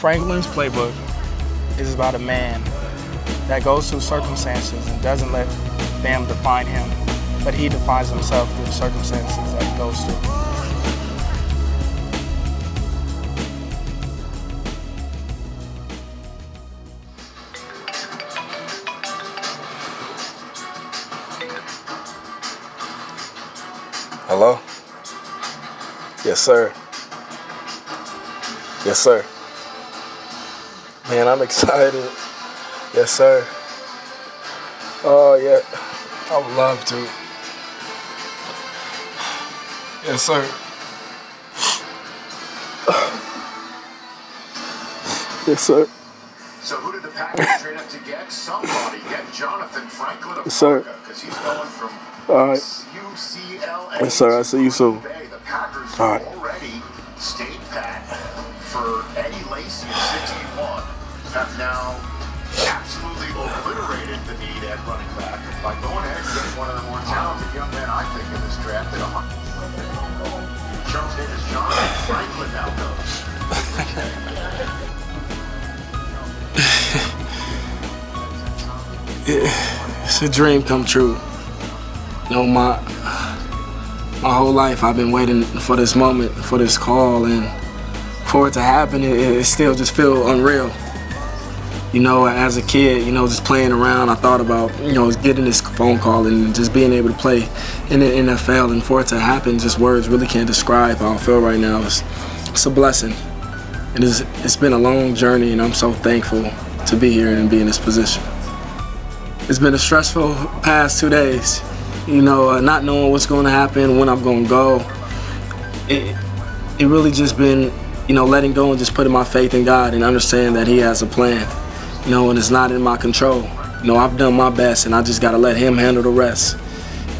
Franklin's Playbook is about a man that goes through circumstances and doesn't let them define him, but he defines himself through the circumstances that he goes through. Hello? Yes, sir. Yes, sir. Man, I'm excited. Yes, sir. Oh, yeah. I would love to. Yes, sir. Yes, sir. So who did the Packers trade up to get? Somebody get Johnathan Franklin. Yes, sir. Because he's going from... All right. UCLA. Yes, sir. I see you soon. The Packers have already stayed pat for Eddie Lacy at 61. Have now absolutely obliterated the need at running back by going ahead and getting one of the more talented young men, I think, in this draft. Charles Davis Johnson Franklin now goes. Yeah, it's a dream come true. You know, my whole life I've been waiting for this moment, for this call, and for it to happen, it still just feels unreal. You know, as a kid, you know, just playing around, I thought about, you know, getting this phone call and just being able to play in the NFL, and for it to happen, just words really can't describe how I feel right now. It's a blessing. It's been a long journey, and I'm so thankful to be here and be in this position. It's been a stressful past 2 days. You know, not knowing what's going to happen, when I'm going to go. It really just been, you know, letting go and just putting my faith in God and understanding that he has a plan, you know, and it's not in my control. You know, I've done my best and I just got to let him handle the rest,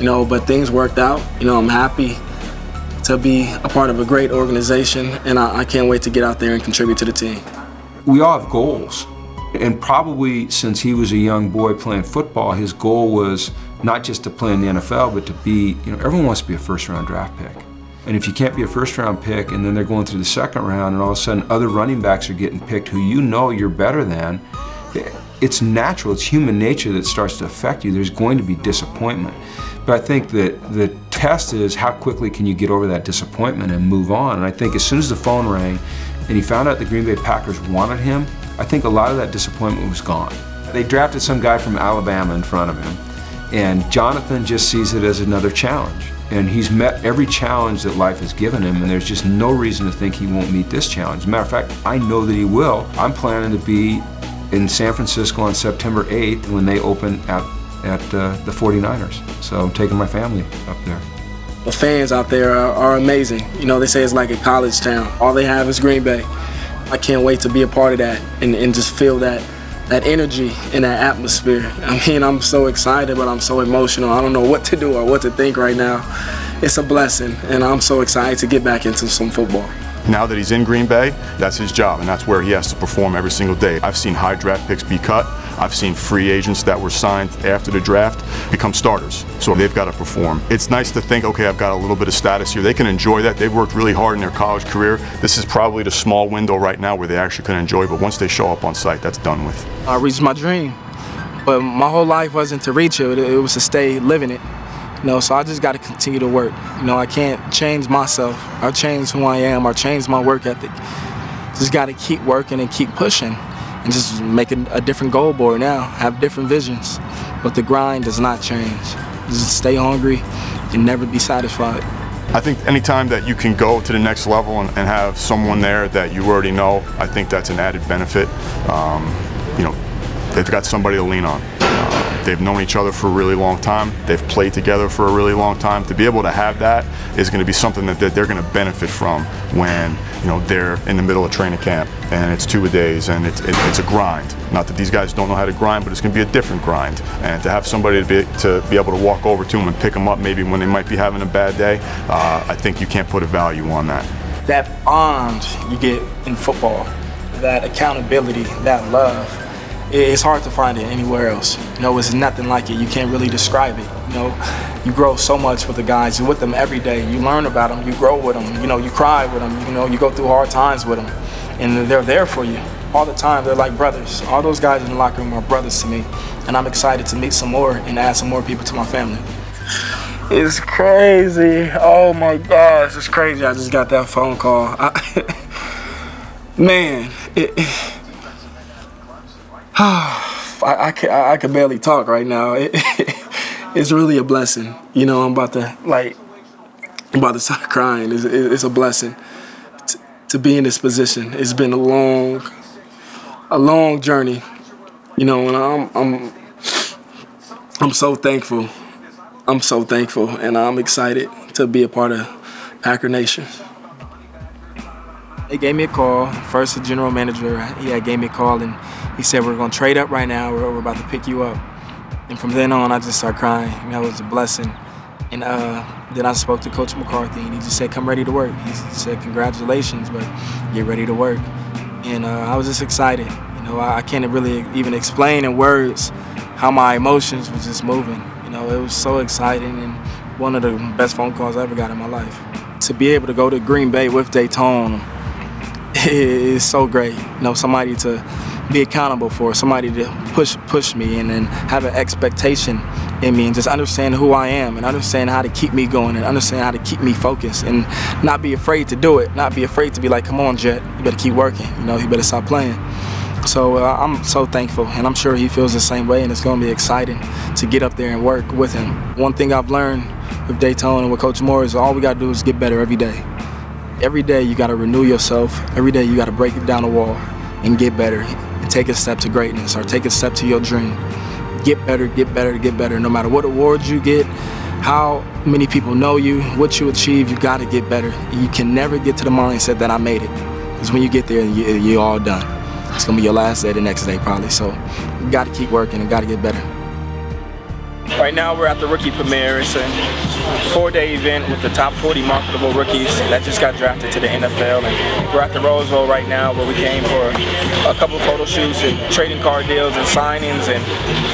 you know, but things worked out. You know, I'm happy to be a part of a great organization, and I can't wait to get out there and contribute to the team. We all have goals. And probably since he was a young boy playing football, his goal was not just to play in the NFL, but to be, you know, everyone wants to be a first-round draft pick. And if you can't be a first-round pick, and then they're going through the second round, and all of a sudden other running backs are getting picked who you know you're better than, it's natural, it's human nature that starts to affect you. There's going to be disappointment. But I think that the test is how quickly can you get over that disappointment and move on. And I think as soon as the phone rang, and he found out the Green Bay Packers wanted him, I think a lot of that disappointment was gone. They drafted some guy from Alabama in front of him, and Johnathan just sees it as another challenge. And he's met every challenge that life has given him, and there's just no reason to think he won't meet this challenge. As a matter of fact, I know that he will. I'm planning to be in San Francisco on September 8th when they open at the 49ers. So I'm taking my family up there. The fans out there are amazing. You know, they say it's like a college town. All they have is Green Bay. I can't wait to be a part of that and just feel that energy and that atmosphere. I mean, I'm so excited, but I'm so emotional. I don't know what to do or what to think right now. It's a blessing, and I'm so excited to get back into some football. Now that he's in Green Bay, that's his job, and that's where he has to perform every single day. I've seen high draft picks be cut. I've seen free agents that were signed after the draft become starters, so they've got to perform. It's nice to think, okay, I've got a little bit of status here. They can enjoy that. They've worked really hard in their college career. This is probably the small window right now where they actually can enjoy, but once they show up on site, that's done with. I reached my dream, but my whole life wasn't to reach it. It was to stay living it. You know, so I just got to continue to work. You know, I can't change myself. I change who I am. I change my work ethic. Just got to keep working and keep pushing and just make a different goal board now, have different visions. But the grind does not change. Just stay hungry and never be satisfied. I think anytime that you can go to the next level and have someone there that you already know, I think that's an added benefit. You know, they've got somebody to lean on. They've known each other for a really long time. They've played together for a really long time. To be able to have that is going to be something that they're going to benefit from when, you know, they're in the middle of training camp and it's 2 a days and it's a grind. Not that these guys don't know how to grind, but it's going to be a different grind. And to have somebody to be able to walk over to them and pick them up maybe when they might be having a bad day, I think you can't put a value on that. That bond you get in football, that accountability, that love, it's hard to find it anywhere else. You know, it's nothing like it. You can't really describe it. You know, you grow so much with the guys. You're with them every day. You learn about them. You grow with them. You know, you cry with them. You know, you go through hard times with them, and they're there for you all the time. They're like brothers. All those guys in the locker room are brothers to me, and I'm excited to meet some more and add some more people to my family. It's crazy. Oh my gosh, it's crazy. I just got that phone call. Man, I can barely talk right now. It's really a blessing. You know, I'm about to start crying. It's a blessing to be in this position. It's been a long journey. You know, and I'm so thankful. I'm so thankful, and I'm excited to be a part of Packer Nation. They gave me a call. First, the general manager, he had gave me a call, and he said, "We're going to trade up right now. We're about to pick you up." And from then on, I just started crying. I mean, that was a blessing. And then I spoke to Coach McCarthy, and he just said, "Come ready to work." He said, "Congratulations, but get ready to work." And I was just excited. You know, I can't really even explain in words how my emotions was just moving. You know, it was so exciting, and one of the best phone calls I ever got in my life. To be able to go to Green Bay with Dayton, it's so great. You know, somebody to be accountable for, somebody to push me, and then have an expectation in me, and just understand who I am, and understand how to keep me going, and understand how to keep me focused, and not be afraid to do it, not be afraid to be like, "Come on, Jet, you better keep working. You know, you better stop playing." So I'm so thankful, and I'm sure he feels the same way, and it's going to be exciting to get up there and work with him. One thing I've learned with Dayton and with Coach Moore is all we got to do is get better every day. Every day you gotta renew yourself. Every day you gotta break down a wall and get better. And take a step to greatness, or take a step to your dream. Get better, get better, get better. No matter what awards you get, how many people know you, what you achieve, you gotta get better. You can never get to the mindset that I made it. Because when you get there, you're all done. It's gonna be your last day the next day probably. So you gotta keep working and gotta get better. Right now we're at the Rookie Premiere. It's a 4-day event with the top 40 marketable rookies that just got drafted to the NFL. And we're at the Rose Bowl right now, where we came for a couple of photo shoots and trading card deals and signings. And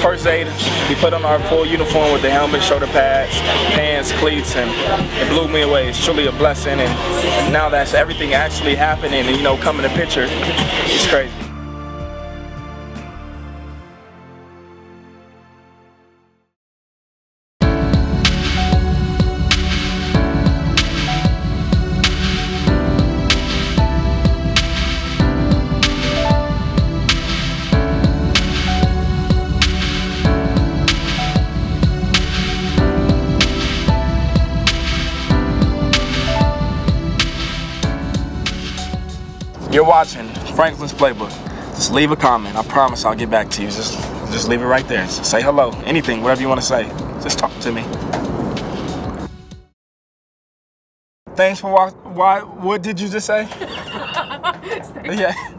first day, we put on our full uniform with the helmet, shoulder pads, pants, cleats, and it blew me away. It's truly a blessing. And now that's everything actually happening, and you know, coming to picture, it's crazy. You're watching Franklin's Playbook. Just leave a comment. I promise I'll get back to you. Just leave it right there. Just say hello. Anything, whatever you want to say. Just talk to me. Thanks for what did you just say? Yeah.